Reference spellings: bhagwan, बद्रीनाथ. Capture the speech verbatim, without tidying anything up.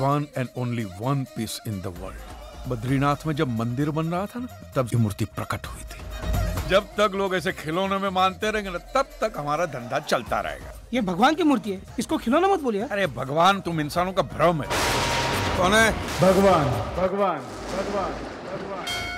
One and only one piece in the world. बद्रीनाथ में जब मंदिर बन रहा था ना, तब ये मूर्ति प्रकट हुई थी। जब तक लोग ऐसे खिलौने में मानते रहेंगे ना, तब तक हमारा धंधा चलता रहेगा। ये भगवान की मूर्ति है, इसको खिलौना मत बोलिए। अरे भगवान, तुम इंसानों का भ्रम है। कौन है भगवान? भगवान भगवान भगवान भगवान।